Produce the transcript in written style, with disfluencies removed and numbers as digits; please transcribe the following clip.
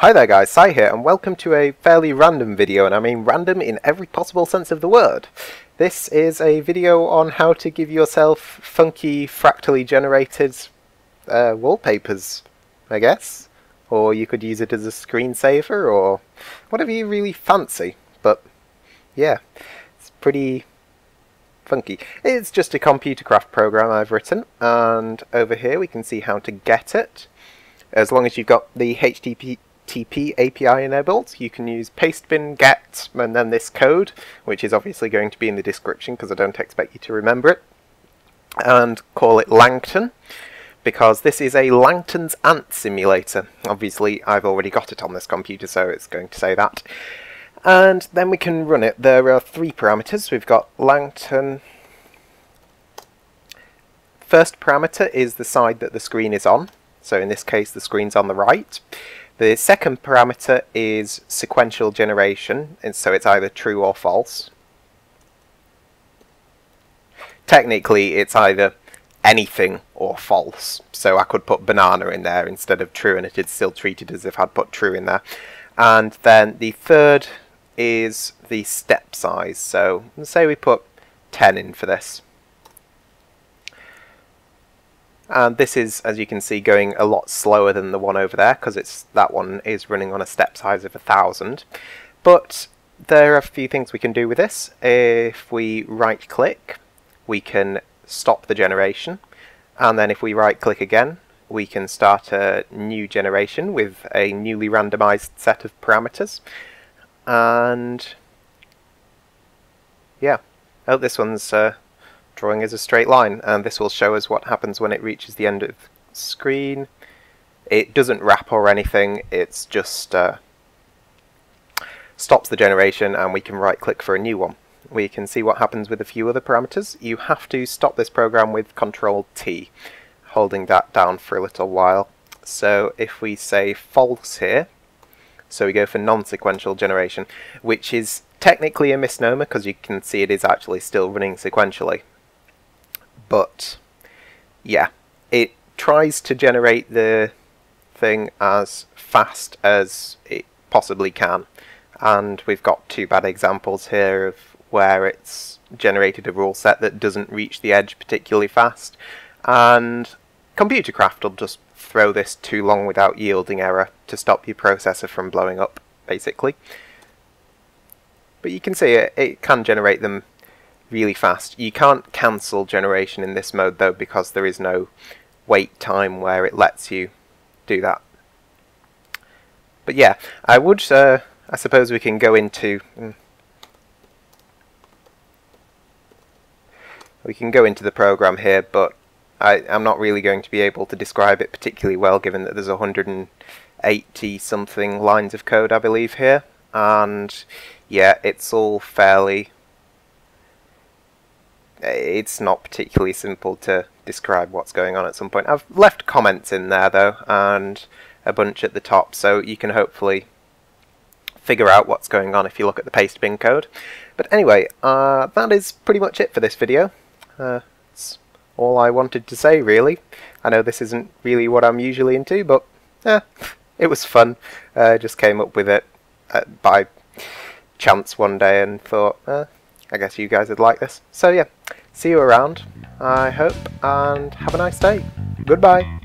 Hi there guys, Sai here, and welcome to a fairly random video, and I mean random in every possible sense of the word. This is a video on how to give yourself funky, fractally generated wallpapers, I guess. Or you could use it as a screensaver, or whatever you really fancy. But, yeah, it's pretty funky. It's just a ComputerCraft program I've written, and over here we can see how to get it. As long as you've got the HTTP API enabled, you can use pastebin get and then this code, which is obviously going to be in the description because I don't expect you to remember it, and call it Langton, because this is a Langton's ant simulator. Obviously I've already got it on this computer, so it's going to say that. And then we can run it. There are three parameters. We've got Langton. First parameter is the side that the screen is on, so in this case the screen's on the right. The second parameter is sequential generation, and so it's either true or false. Technically, it's either anything or false, so I could put banana in there instead of true, and it is still treated as if I'd put true in there. And then the third is the step size, so say we put 10 in for this. And this is, as you can see, going a lot slower than the one over there, because that one is running on a step size of 1,000. But there are a few things we can do with this. If we right-click, we can stop the generation. And then if we right-click again, we can start a new generation with a newly randomized set of parameters. And yeah, oh, this one's drawing as a straight line, and this will show us what happens when it reaches the end of screen. It doesn't wrap or anything, it's just stops the generation, and we can right click for a new one. We can see what happens with a few other parameters. You have to stop this program with Ctrl T, holding that down for a little while. So if we say false here, so we go for non-sequential generation, which is technically a misnomer because you can see it is actually still running sequentially. But, yeah, it tries to generate the thing as fast as it possibly can. And we've got two bad examples here of where it's generated a rule set that doesn't reach the edge particularly fast. And ComputerCraft will just throw this too long without yielding error to stop your processor from blowing up, basically. But you can see it can generate them really fast. You can't cancel generation in this mode though, because there is no wait time where it lets you do that. But yeah, I would, I suppose we can go into the program here, but I'm not really going to be able to describe it particularly well, given that there's 180 something lines of code I believe here, and yeah, it's all fairly, it's not particularly simple to describe what's going on at some point. I've left comments in there though, and a bunch at the top, so you can hopefully figure out what's going on if you look at the pastebin code. But anyway, that is pretty much it for this video. It's all I wanted to say really. I know this isn't really what I'm usually into, but it was fun. I just came up with it by chance one day and thought, I guess you guys would like this. So yeah, see you around, I hope, and have a nice day. Goodbye!